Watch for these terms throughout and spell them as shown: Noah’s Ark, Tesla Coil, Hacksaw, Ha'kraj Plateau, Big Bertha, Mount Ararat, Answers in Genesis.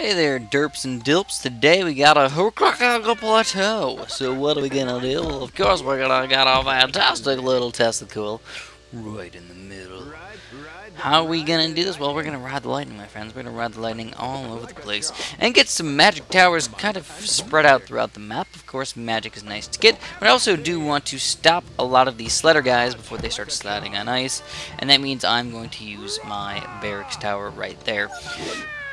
Hey there, derps and dilps. Today we got a Ha'kraj Plateau. So what are we gonna do? Well, of course we're gonna get our fantastic little Tesla Coil right in the middle. How are we gonna do this? Well, we're gonna ride the lightning, my friends. We're gonna ride the lightning all over the place and get some magic towers kind of spread out throughout the map. Of course, magic is nice to get, but I also do want to stop a lot of these sledder guys before they start sliding on ice, and that means I'm going to use my barracks tower right there.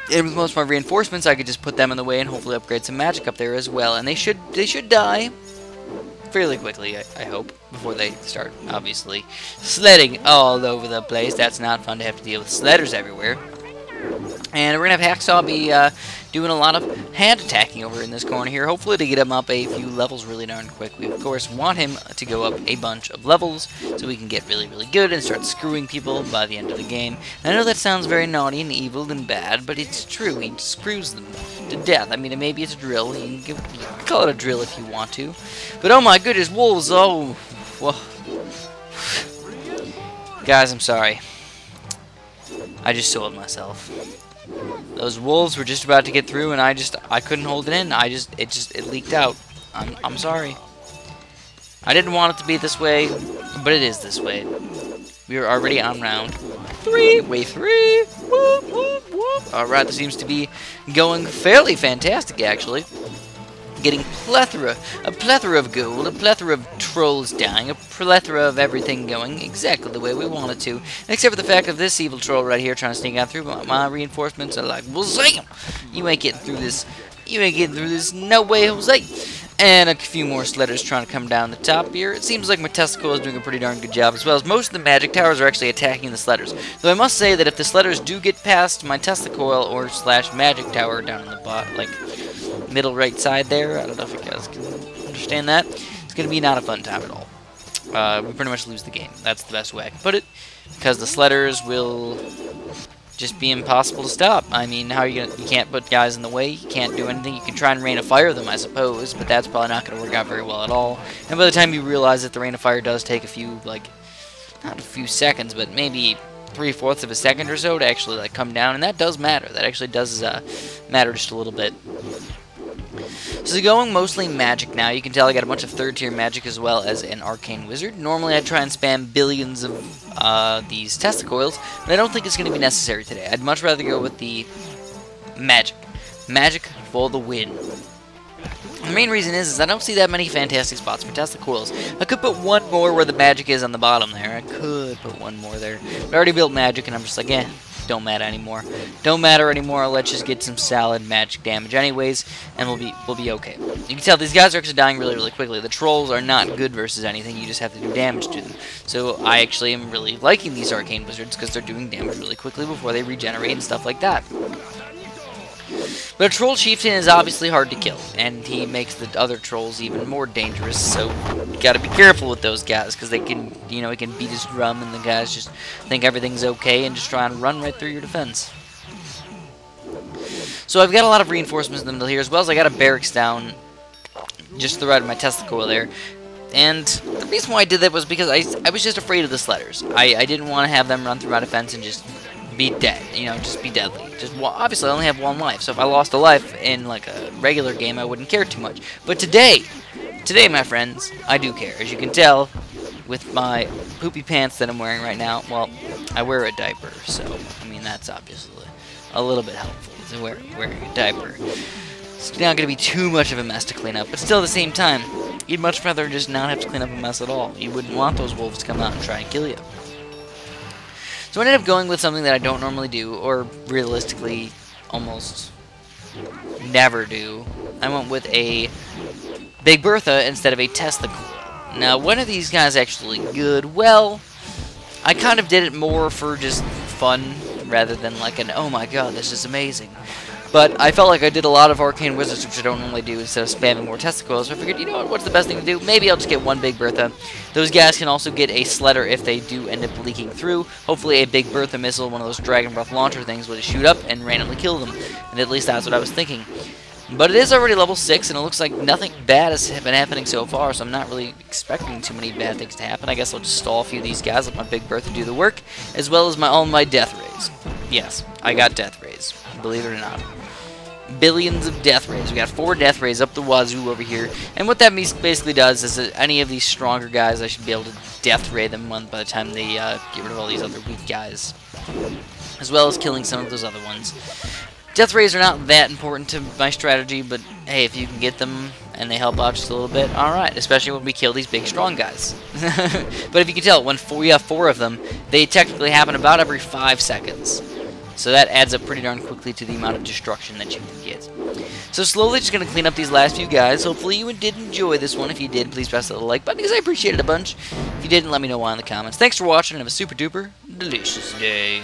And with most of my reinforcements, I could just put them in the way and hopefully upgrade some magic up there as well. And they should die fairly quickly, I hope, before they start, obviously, sledding all over the place. That's not fun to have to deal with sledders everywhere. And we're going to have Hacksaw be doing a lot of hand attacking over in this corner here, hopefully to get him up a few levels really darn quick. We, of course, want him to go up a bunch of levels so we can get really, really good and start screwing people by the end of the game. And I know that sounds very naughty and evil and bad, but it's true. He screws them to death. I mean, maybe it's a drill. You can call it a drill if you want to. But oh my goodness, wolves, oh. Whoa. Guys, I'm sorry. I just sold myself. Those wolves were just about to get through, and I couldn't hold it in. It leaked out. I'm sorry. I didn't want it to be this way, but it is this way. We are already on round 3, wave 3. Whoop, whoop, whoop. All right, this seems to be going fairly fantastic, actually. Getting a plethora of gold, a plethora of trolls dying, a plethora of everything going exactly the way we want it to. Except for the fact of this evil troll right here trying to sneak out through. My reinforcements are like, Jose, you ain't getting through this. You ain't getting through this. No way, Jose. And a few more sledders trying to come down the top here. It seems like my Tesla Coil is doing a pretty darn good job, as well as most of the magic towers are actually attacking the sledders. Though I must say that if the sledders do get past my Tesla Coil or / magic tower down in the bot, like middle right side there, I don't know if you guys can understand that, it's going to be not a fun time at all. We pretty much lose the game. That's the best way I can put it, because the sledders will just be impossible to stop. I mean, how are you gonna, you can't put guys in the way, you can't do anything. You can try and rain of fire them, I suppose, but that's probably not gonna work out very well at all. And by the time you realize that the rain of fire does take a few, like, not a few seconds, but maybe 3/4 of a second or so to actually, like, come down, and that does matter. That actually does matter just a little bit. So they're going mostly magic now. You can tell I got a bunch of third-tier magic as well as an arcane wizard. Normally I try and spam billions of these Tesla Coils, but I don't think it's going to be necessary today. I'd much rather go with the magic. Magic for the win. The main reason is I don't see that many fantastic spots for Tesla Coils. I could put one more where the magic is on the bottom there. I could put one more there. But I already built magic, and I'm just like, eh. Don't matter anymore. Don't matter anymore. Let's just get some solid magic damage anyways, and we'll be okay. You can tell these guys are actually dying really, really quickly. The trolls are not good versus anything. You just have to do damage to them. So I actually am really liking these arcane wizards because they're doing damage really quickly before they regenerate and stuff like that. But a troll chieftain is obviously hard to kill, and he makes the other trolls even more dangerous, so you gotta be careful with those guys, because they can, you know, he can beat his drum, and the guys just think everything's okay and just try and run right through your defense. So I've got a lot of reinforcements in the middle here, as well as I got a barracks down just to the right of my Tesla Coil there. And the reason why I did that was because I was just afraid of the sledders. I didn't want to have them run through my defense and just be dead, you know, just be deadly. Just, well, obviously I only have one life, so if I lost a life in like a regular game I wouldn't care too much, but today my friends, I do care, as you can tell with my poopy pants that I'm wearing right now. Well, I wear a diaper, so I mean that's obviously a little bit helpful to wearing a diaper. It's not gonna be too much of a mess to clean up, but still at the same time you'd much rather just not have to clean up a mess at all. You wouldn't want those wolves to come out and try and kill you. So I ended up going with something that I don't normally do, or realistically, almost never do. I went with a Big Bertha instead of a Tesla Coil. Now, when are these guys actually good? Well, I kind of did it more for just fun, rather than like an, oh my god, this is amazing. But I felt like I did a lot of arcane wizards, which I don't normally do, instead of spamming more Tesla Coils. So I figured, you know what, what's the best thing to do? Maybe I'll just get one Big Bertha. Those guys can also get a sledder if they do end up leaking through. Hopefully a Big Bertha missile, one of those Dragon Breath launcher things, will just shoot up and randomly kill them. And at least that's what I was thinking. But it is already level 6, and it looks like nothing bad has been happening so far, so I'm not really expecting too many bad things to happen. I guess I'll just stall a few of these guys, let my Big Bertha do the work, as well as my Death Rays. Yes, I got Death Rays, believe it or not. billions of death rays. We got 4 death rays up the wazoo over here, and what that basically does is that any of these stronger guys, I should be able to death ray them by the time they get rid of all these other weak guys, as well as killing some of those other ones. Death rays are not that important to my strategy, but hey, if you can get them and they help out just a little bit, alright, especially when we kill these big strong guys. But if you can tell, when we have 4 of them, they technically happen about every 5 seconds. So that adds up pretty darn quickly to the amount of destruction that you can get. So slowly just going to clean up these last few guys. Hopefully you did enjoy this one. If you did, please press the like button because I appreciate it a bunch. If you didn't, let me know why in the comments. Thanks for watching and have a super duper delicious day.